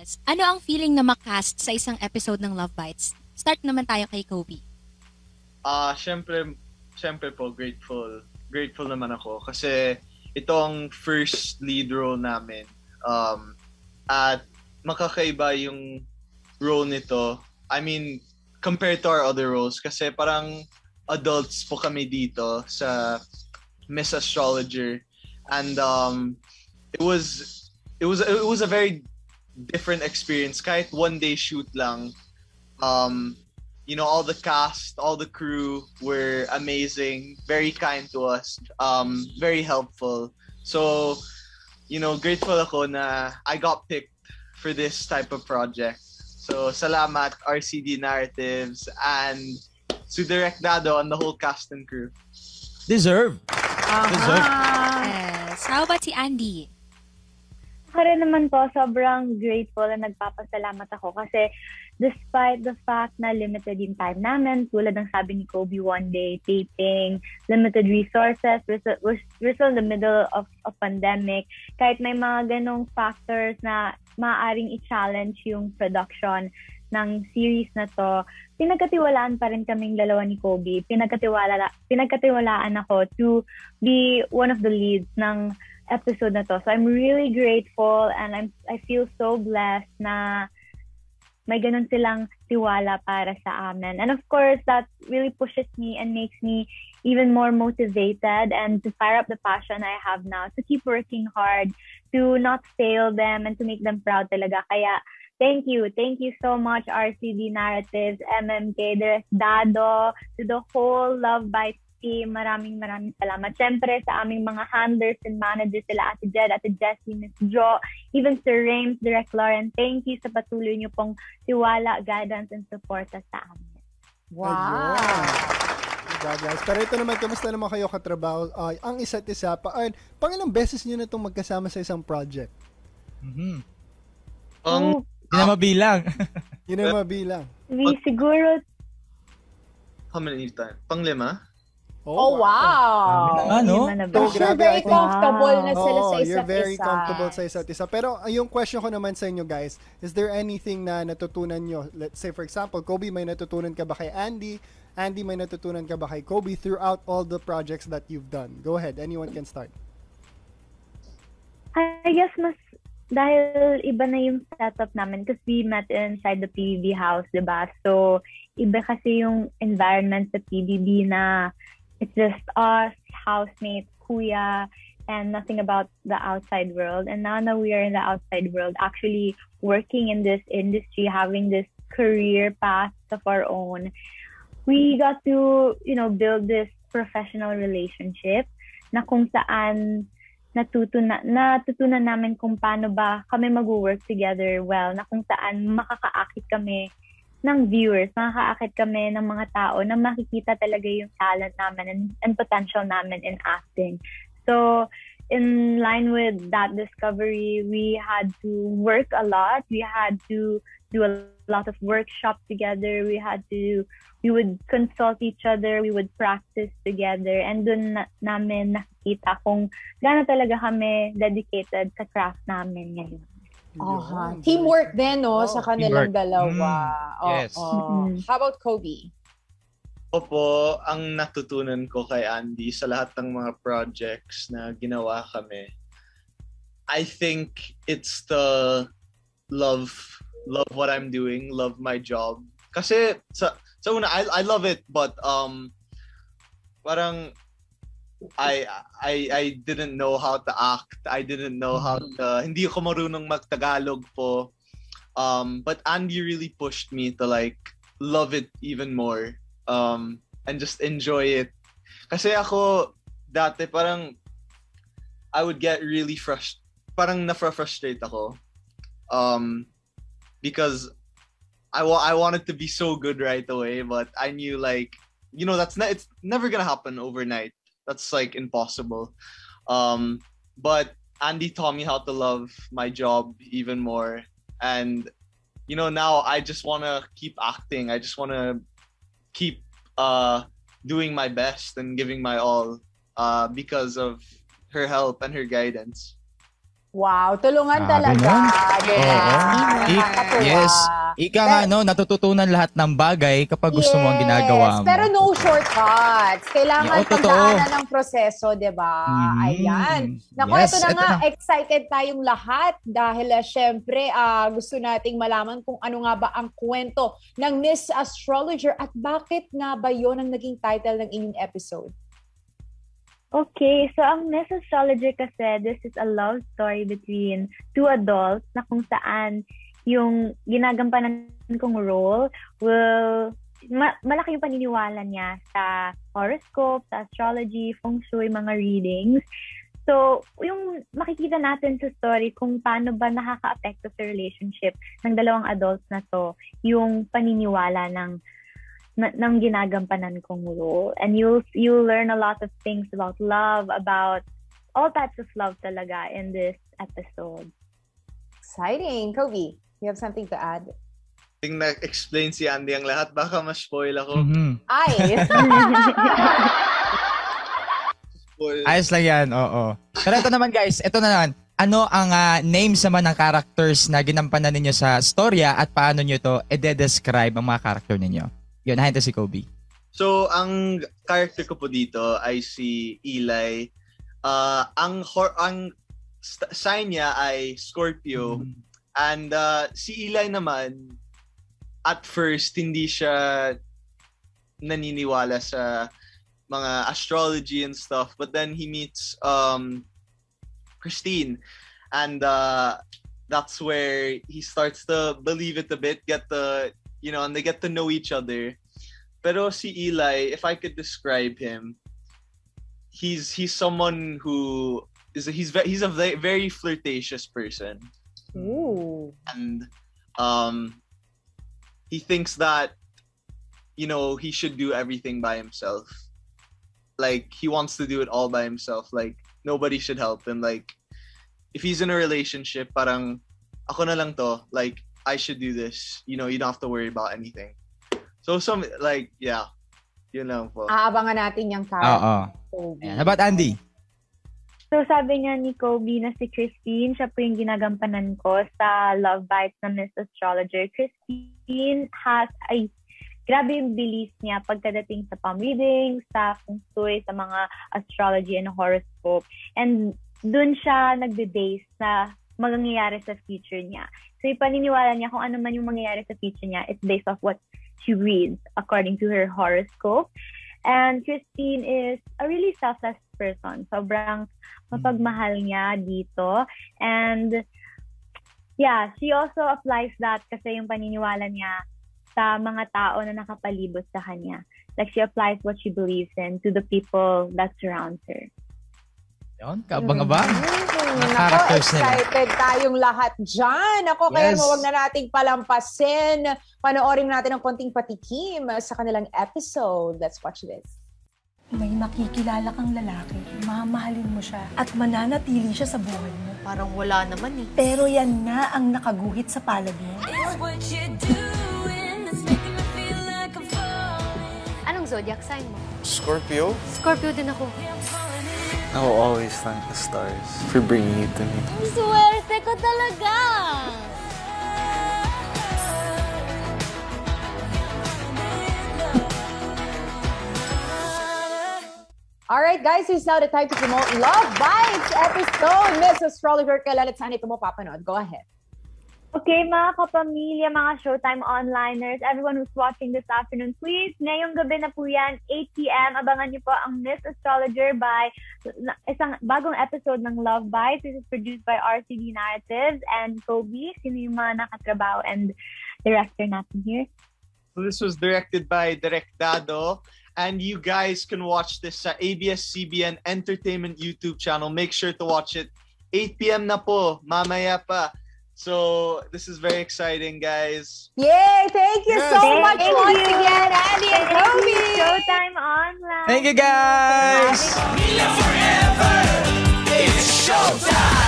Yes. Ano ang feeling na makast sa isang episode ng Love Bites? Start naman tayo kay Kobie. Siyempre po, grateful. Grateful naman ako kasi itong first lead role namin. At makakaiba yung role nito. I mean, compared to our other roles kasi parang adults po kami dito sa Miss Astrologer. And it was a very different experience. Kahit one day shoot lang, you know, all the cast, all the crew were amazing, very kind to us, very helpful. So, you know, grateful ako na I got picked for this type of project. So, salamat RCD Narratives and to Direk Dado and the whole cast and crew. Deserve. Yes. How about si Andi? Ako rin naman po, sobrang grateful na nagpapasalamat ako kasi despite the fact na limited yung time namin, tulad ng sabi ni Kobie, one day taping, limited resources, we're still in the middle of a pandemic. Kahit may mga ganong factors na maaaring i-challenge yung production ng series na to, pinagkatiwalaan pa rin kaming dalawa ni Kobie. Pinagkatiwalaan ako to be one of the leads ng episode na to. So I'm really grateful and I feel so blessed na may ganun silang tiwala para sa amin. And of course, that really pushes me and makes me even more motivated and to fire up the passion I have now to keep working hard, to not fail them, and to make them proud talaga. Kaya thank you so much RCD Narratives, MMK, Direk Dado, to the whole Love Bites team. Maraming salamat. Siyempre, sa aming mga handlers and managers sila, Ate Jed, Ate Jessie, Miss Jo, even Sir Rames, Direk Lauren, thank you sa patuloy niyo pong tiwala, guidance, and support sa amin. Wow! Diba, guys? Pero ito naman, kamusta naman kayo katrabaho? Ang isa't isa pa. Pangilang beses niyo na itong magkasama sa isang project? Hindi na mabilang. Siguro... How many times? Pang-lima? Oh wow. So, sure, very comfortable na sila sa isa't isa. You're very comfortable sa isa't isa. Pero yung question ko naman sa inyo, guys, is there anything na natutunan nyo? Let's say, for example, Kobie, may natutunan ka ba kay Andi? Andi, may natutunan ka ba kay Kobie throughout all the projects that you've done? Go ahead. Anyone can start. I guess mas dahil iba na yung setup namin because we met inside the PVB house, diba? So, iba kasi yung environment sa PVB na it's just us, housemates, kuya, and nothing about the outside world. And now that we are in the outside world, actually working in this industry, having this career path of our own, we got to, you know, build this professional relationship na kung saan natutunan namin kung paano ba kami mag-work together well, na kung saan makakaakit kami ng viewers, makakaakit kami ng mga tao na makikita talaga yung talent namin and potential namin in acting. So, in line with that discovery, we had to work a lot. We had to do a lot of workshops together. We would consult each other. We would practice together. And dun namin nakikita kung gaano talaga kami dedicated sa craft namin ngayon. Teamwork din, no? Sa kanilang dalawa. Yes. How about Kobie? Opo, ang natutunan ko kay Andi sa lahat ng mga projects na ginawa kami, I think it's the love what I'm doing, love my job. Kasi sa una, I love it, but parang I didn't know how to act. I didn't know how to... Hindi ako marunong mag-Tagalog po. But Andi really pushed me to like love it even more and just enjoy it. Kasi ako dati parang I would get really frustrated. Parang na-frustrate ako because I wanted to be so good right away, but I knew like, you know, it's never gonna happen overnight. That's like impossible. But Andi taught me how to love my job even more. And, you know, now I just want to keep acting. I just want to keep doing my best and giving my all because of her help and her guidance. Wow, tulungan talaga. Yes. Ika nga, no, natututunan lahat ng bagay kapag gusto mo ang ginagawa mo. Pero no shortcuts. Kailangan pagdaanan ng proseso, di ba? Ayan. Naku, yes, ito na nga. Excited tayong lahat dahil syempre gusto nating malaman kung ano nga ba ang kwento ng Miss Astrologer at bakit nga ba yon ang naging title ng inyong episode. Okay, so ang Miss Astrologer kasi, this is a love story between two adults na kung saan yung ginagampanan kong role will, malaki yung paniniwala niya sa horoscope, sa astrology, feng shui, mga readings. So, yung makikita natin sa story kung paano ba nakaka-apekto sa relationship ng dalawang adults na to, yung paniniwala ng ginagampanan kong role, and you'll learn a lot of things about love, about all types of love talaga in this episode. Exciting. Kobie, you have something to add? I think na-explain si Andi ang lahat, baka ma-spoil ako. Ay! Ayos lang yan, oo. Pero ito naman guys, ito na naman. Ano ang names naman ng characters na ginampanan ninyo sa storya at paano nyo to i-describe ang mga character ninyo? Yun, nahinta si Kobie. So, ang character ko po dito ay si Eli. Ang sign niya ay Scorpio. And si Eli naman, at first, hindi siya naniniwala sa mga astrology and stuff. But then he meets Christine. And that's where he starts to believe it a bit, you know, and they get to know each other. Pero si Eli, if I could describe him, he's someone who is he's a very flirtatious person. Ooh. And he thinks that, you know, he should do everything by himself. Like, he wants to do it all by himself. Like, nobody should help him. Like, if he's in a relationship, parang ako na lang to. Like, I should do this. You know, you don't have to worry about anything. So some, like, yeah. Yun lang po. Aabangan natin yung character. How about Andi? So sabi niya ni Kobie na si Christine, siya po yung ginagampanan ko sa Love Bites na Miss Astrologer. Christine grabe yung belief niya pagkadating sa palm reading, sa feng shui, sa mga astrology and horoscope. And dun siya nagbe-base sa magangyayari sa future niya. So, ipaniniwala niya kung ano man yung mangyayari sa future niya, it's based off what she reads according to her horoscope. And Christine is a really selfless person. Sobrang mapagmahal niya dito. And, yeah, she also applies that kasi yung paniniwala niya sa mga tao na nakapalibot sa kanya. Like, she applies what she believes in to the people that surrounds her. Yun, kabang-abang. Ako, excited tayong lahat dyan. Ako, kaya huwag na nating palampasin. Panoorin natin ang konting patikim sa kanilang episode. Let's watch this. May makikilala kang lalaki, mamahalin mo siya, at mananatili siya sa buhay mo. Parang wala naman eh. Pero yan na ang nakaguhit sa palad mo. Anong zodiac sign mo? Scorpio. Scorpio din ako. I will always thank the stars for bringing you to me. Ang swerte ko talaga! Alright guys, it's now the time to promote Love Bites episode. Miss Astrologer, kailan at saan ito mo papanood? Go ahead. Okay, mga kapamilya, mga Showtime onliners, everyone who's watching this afternoon, please, ngayong gabi na po yan, 8 PM, abangan niyo po ang Miss Astrologer by isang bagong episode ng Love Bites. This is produced by RCD Narratives and Kobie, sino yung mga nakatrabaho and director natin here. So this was directed by Direk Dado, and you guys can watch this sa ABS-CBN Entertainment YouTube channel. Make sure to watch it. 8 PM na po, mamaya pa. So, this is very exciting, guys. Yay! Thank you so much once again, Andi and Kobie. Showtime Online. Thank you, guys. Forever. It's showtime.